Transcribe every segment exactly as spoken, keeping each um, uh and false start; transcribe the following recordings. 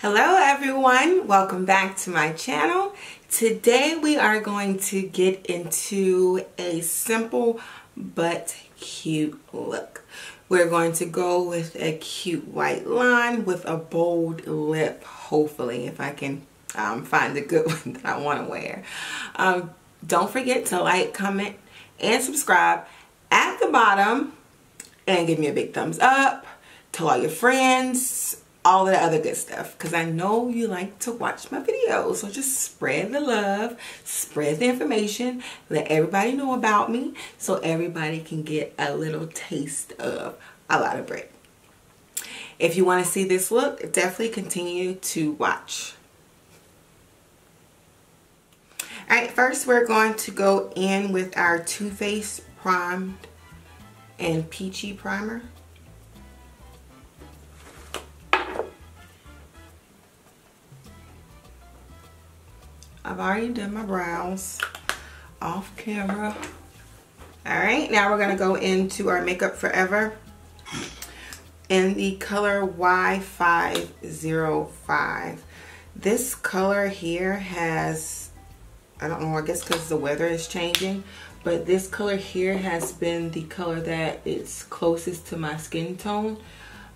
Hello everyone, welcome back to my channel. Today we are going to get into a simple but cute look. We're going to go with a cute white line with a bold lip, hopefully, if I can um, find a good one that I want to wear. Um, don't forget to like, comment, and subscribe at the bottom and give me a big thumbs up. Tell all your friends, all of that other good stuff, because I know you like to watch my videos. So just spread the love, spread the information, let everybody know about me so everybody can get a little taste of a lot of bread. If you want to see this look, definitely continue to watch. All right, first we're going to go in with our Too Faced Primed and Peachy Primer. I've already done my brows off camera. Alright, now we're going to go into our Makeup Forever in the color Y five oh five. This color here has, I don't know, I guess because the weather is changing, but this color here has been the color that is closest to my skin tone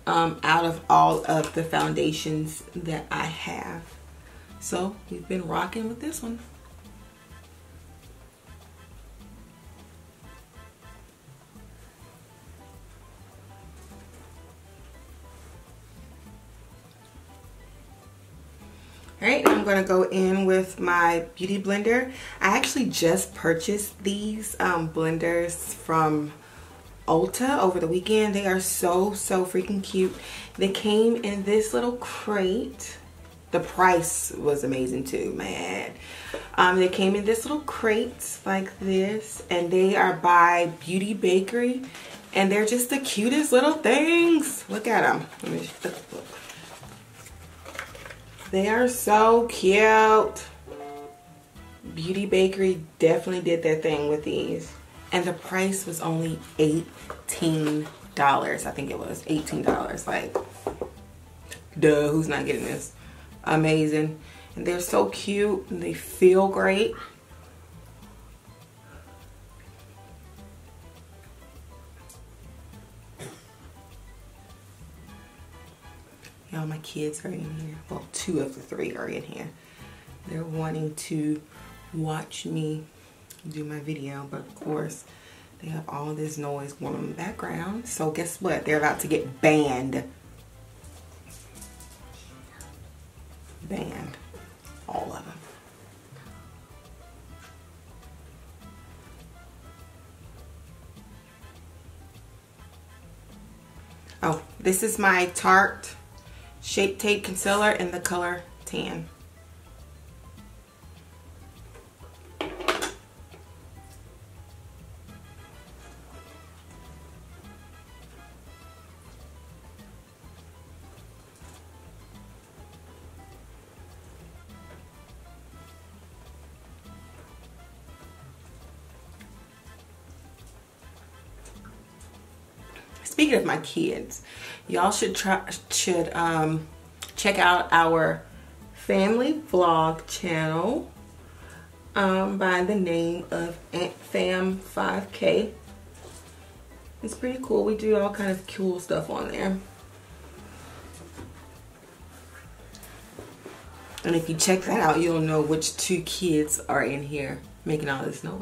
um, out of all of the foundations that I have. So we've been rocking with this one. All right, I'm gonna go in with my Beauty Blender. I actually just purchased these um, blenders from Ulta over the weekend. They are so, so freaking cute. They came in this little crate. The price was amazing too, man. Um, they came in this little crate like this, and they are by Beauty Bakery, and they're just the cutest little things. Look at them. Let me just look. They are so cute. Beauty Bakery definitely did their thing with these, and the price was only eighteen dollars. I think it was eighteen dollars. Like, duh, who's not getting this? Amazing, and they're so cute and they feel great. Y'all, my kids are in here. Well, two of the three are in here. They're wanting to watch me do my video, but of course they have all this noise going on in the background. So guess what? They're about to get banned. Band, all of them. Oh, this is my Tarte Shape Tape Concealer in the color tan. Speaking of my kids, y'all should try should um, check out our family vlog channel um, by the name of Antfam five K. It's pretty cool. We do all kind of cool stuff on there. And if you check that out, you'll know which two kids are in here making all this noise.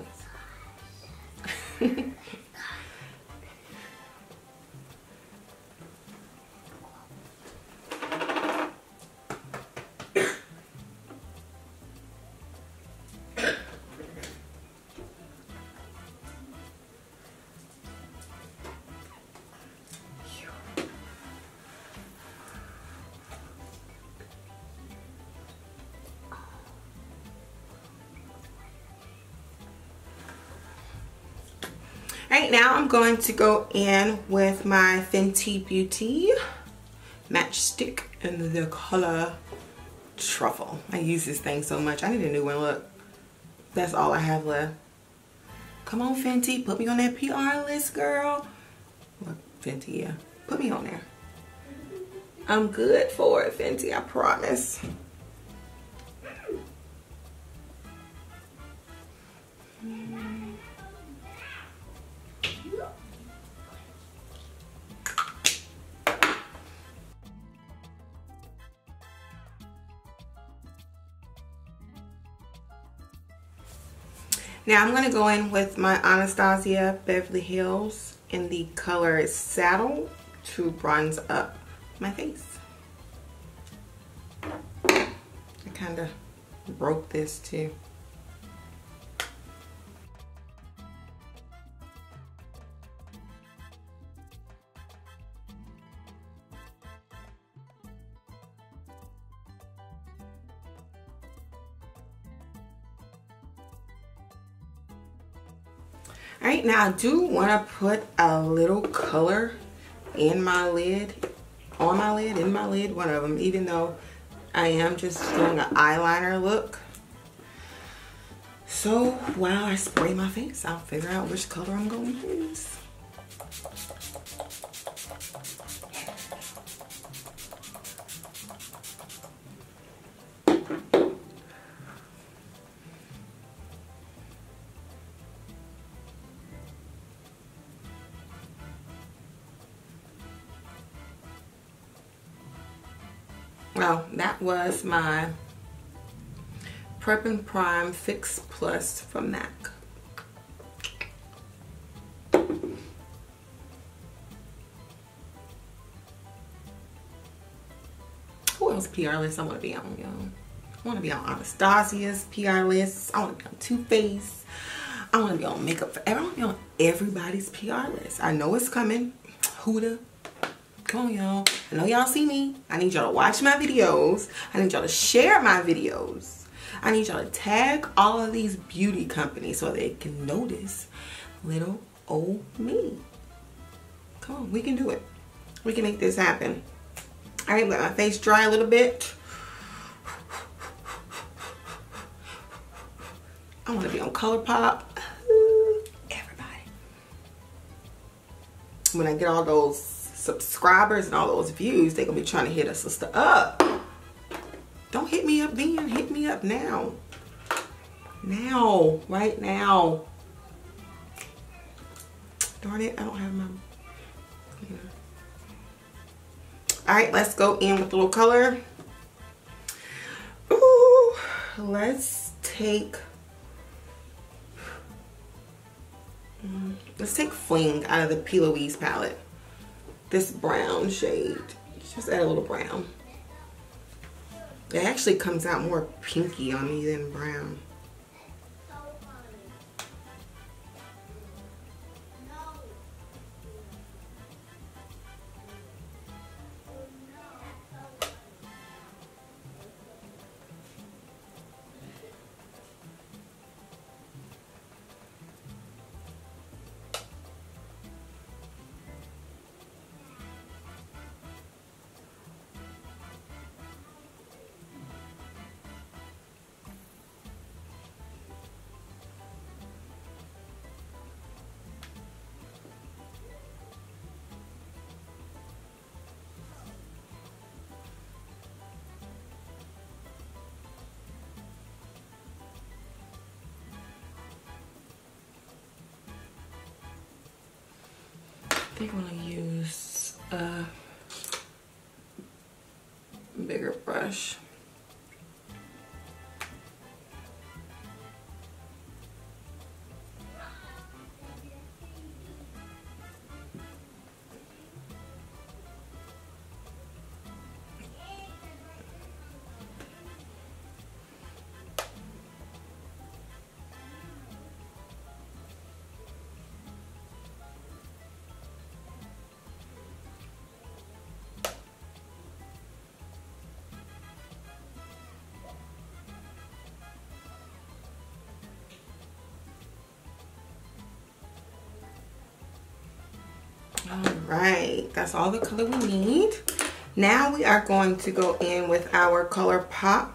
Right now I'm going to go in with my Fenty Beauty matchstick in the color Truffle. I use this thing so much. I need a new one, look. That's all I have left. Come on Fenty, put me on that P R list, girl. Look, Fenty, yeah. Put me on there. I'm good for it, Fenty, I promise. Now I'm going to go in with my Anastasia Beverly Hills in the color Saddle to bronze up my face. I kind of broke this too. Alright, now I do want to put a little color in my lid, on my lid, in my lid, one of them, even though I am just doing an eyeliner look. So while I spray my face, I'll figure out which color I'm going to use. Well, that was my Prep and Prime Fix Plus from Mac. Who else P R list I want to be on, y'all? I want to be on Anastasia's P R list. I want to be on Too Faced. I want to be on Makeup Forever. I want to be on everybody's P R list. I know it's coming. Huda. Come on, y'all. I know y'all see me. I need y'all to watch my videos. I need y'all to share my videos. I need y'all to tag all of these beauty companies so they can notice little old me. Come on, we can do it. We can make this happen. All right, let my face dry a little bit. I want to be on ColourPop. Everybody. When I get all those subscribers and all those views, they're gonna be trying to hit a sister up. Don't hit me up then, hit me up now. Now, right now. Darn it, I don't have my cleaner. Alright, let's go in with a little color. Ooh, let's take let's take Fling out of the P. Louise palette. This brown shade, just add a little brown. It actually comes out more pinky on me than brown. I think I'm going to use a bigger brush. Alright, that's all the color we need. Now we are going to go in with our ColourPop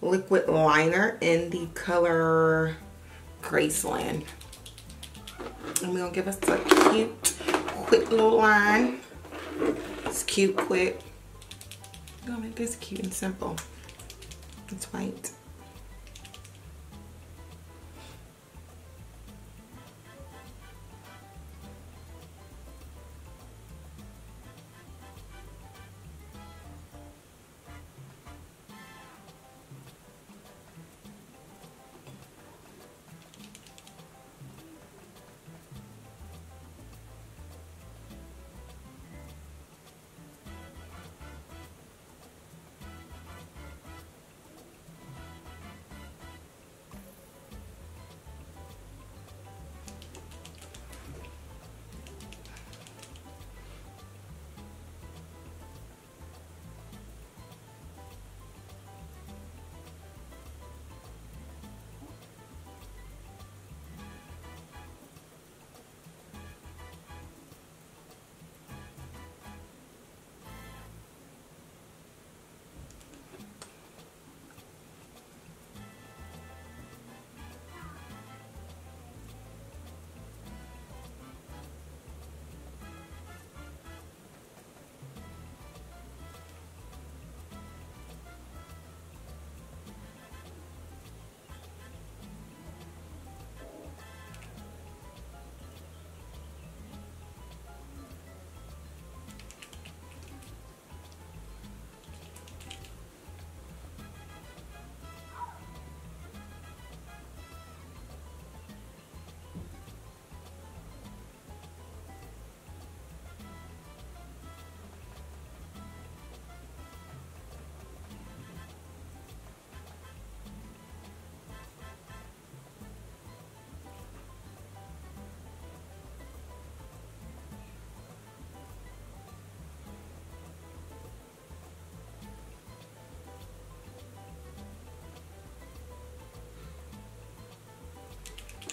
liquid liner in the color Graceland. And we're going to give us a cute, quick little line. It's cute, quick. I'm gonna make this cute and simple. It's white.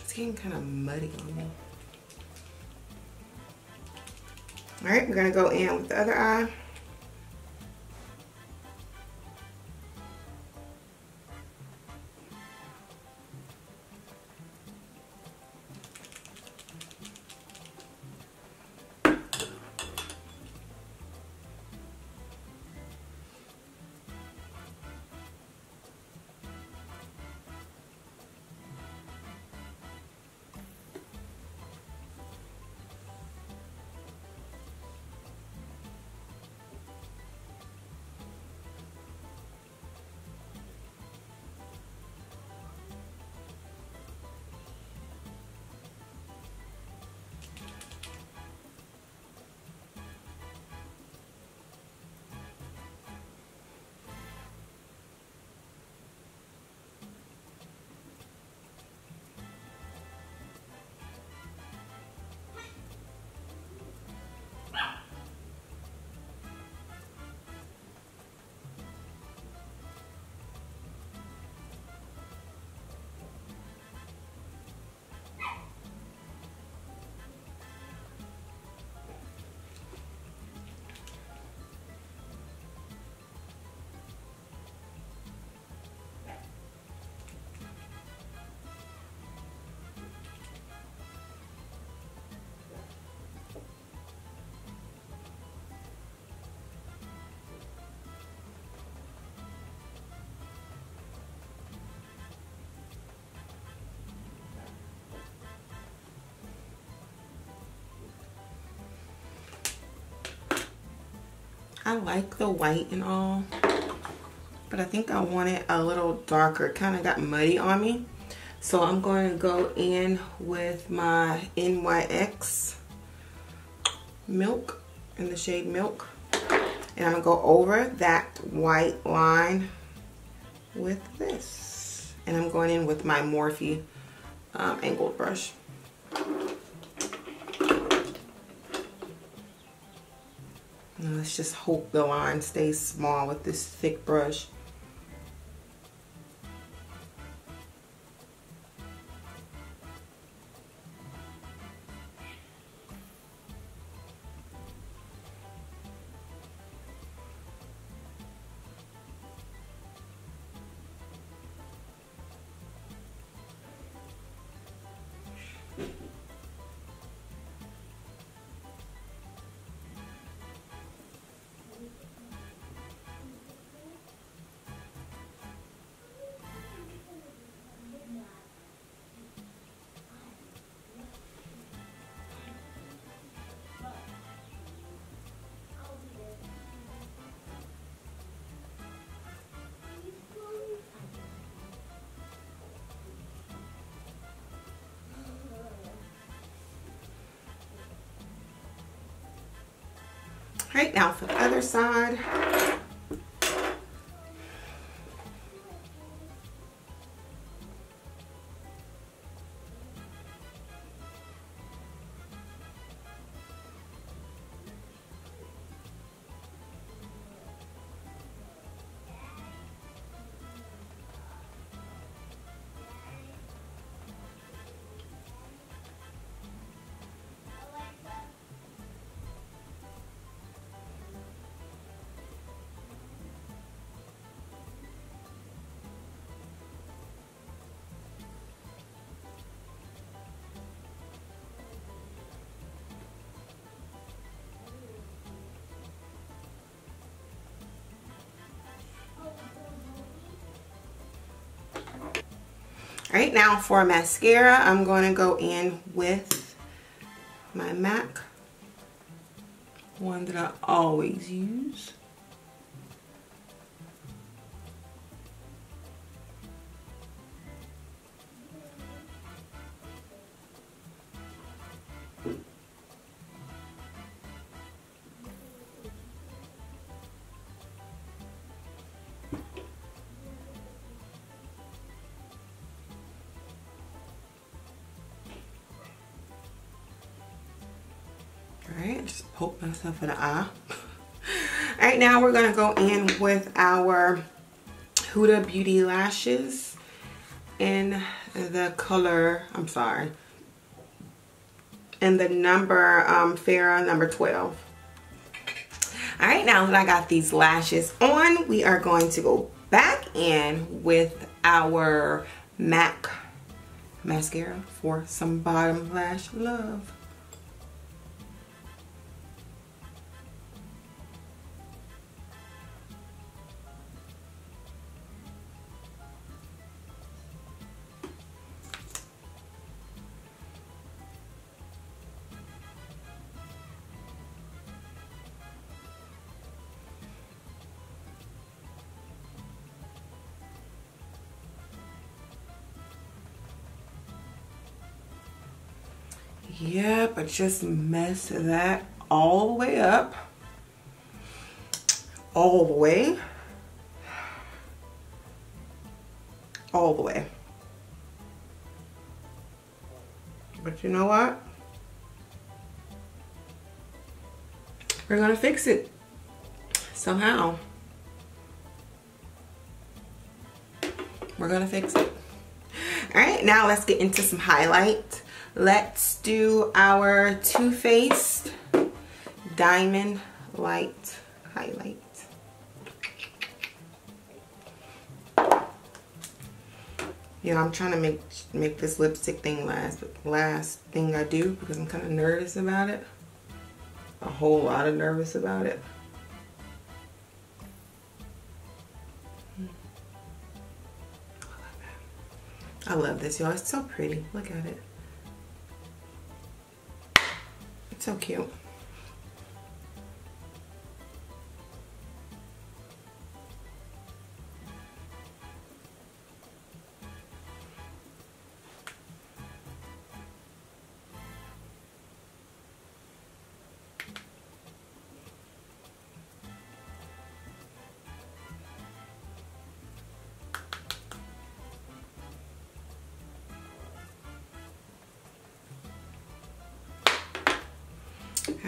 It's getting kind of muddy on me. All right, we're gonna go in with the other eye. I like the white and all, but I think I want it a little darker. It kind of got muddy on me. So I'm going to go in with my N Y X Milk in the shade Milk. And I'm going to go over that white line with this. And I'm going in with my Morphe um, angled brush. Let's just hope the line stays small with this thick brush. Right now for the other side. Right now for mascara, I'm going to go in with my MAC, one that I always use. Just poke myself in the eye. All right, now we're gonna go in with our Huda Beauty lashes in the color, I'm sorry, in the number um, Farrah number twelve. All right, now that I got these lashes on, we are going to go back in with our MAC mascara for some bottom lash love. Yeah, but just mess that all the way up. All the way. All the way. But you know what? We're gonna fix it somehow. We're gonna fix it. All right, now let's get into some highlights. Let's do our Too Faced Diamond Light Highlight. Yeah, I'm trying to make make this lipstick thing last, but the last thing I do because I'm kind of nervous about it. A whole lot of nervous about it. I love this, y'all. It's so pretty. Look at it. So cute.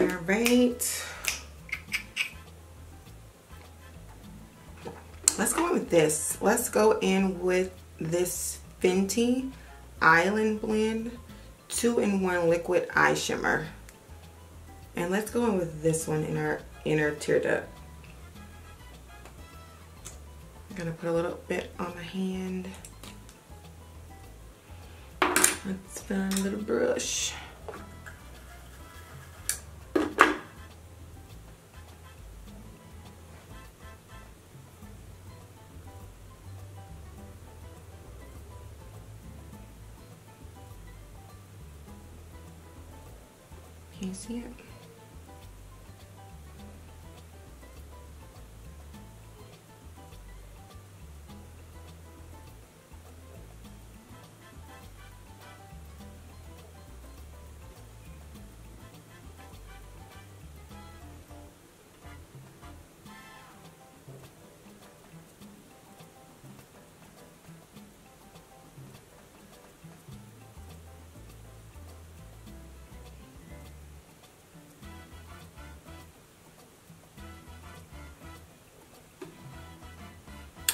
All right, let's go in with this. Let's go in with this Fenty Island Blend two in one Liquid Eye Shimmer. And let's go in with this one in our inner tear duct. I'm gonna put a little bit on my hand. Let's find a little brush. Can you see it?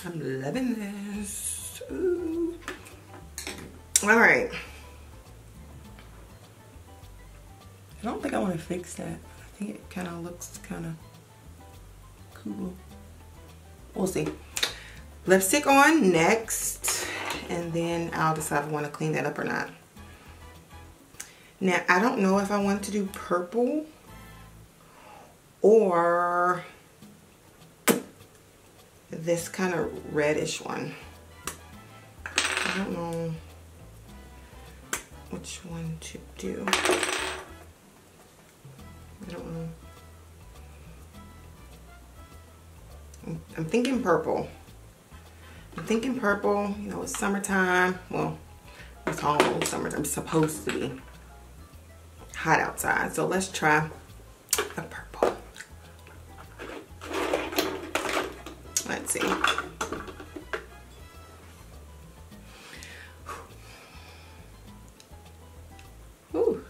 I'm loving this. Ooh. All right. I don't think I want to fix that. I think it kind of looks kind of cool. We'll see. Lipstick on next, and then I'll decide if I want to clean that up or not. Now, I don't know if I want to do purple or this kind of reddish one. I don't know which one to do. I don't know. I'm thinking purple. I'm thinking purple. You know, it's summertime. Well, it's almost summertime. It's supposed to be hot outside. So let's try a purple. Let's see. Ooh.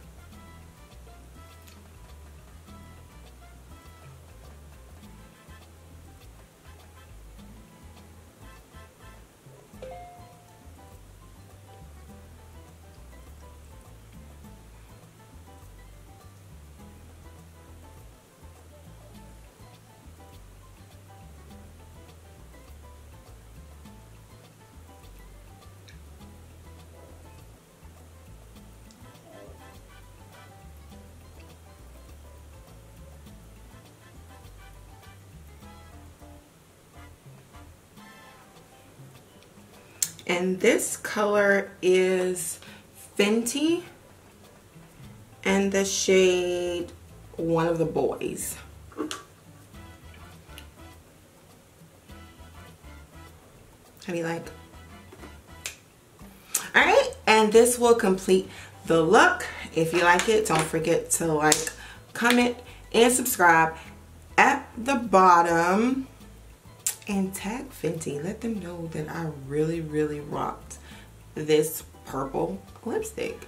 And this color is Fenty, and the shade One of the Boyz. I mean, like, all right, and this will complete the look. If you like it, don't forget to like, comment, and subscribe at the bottom. And tag Fenty. Let them know that I really, really rocked this purple lipstick.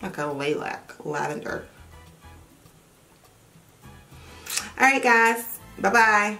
Like a lilac, lavender. Alright guys, bye-bye.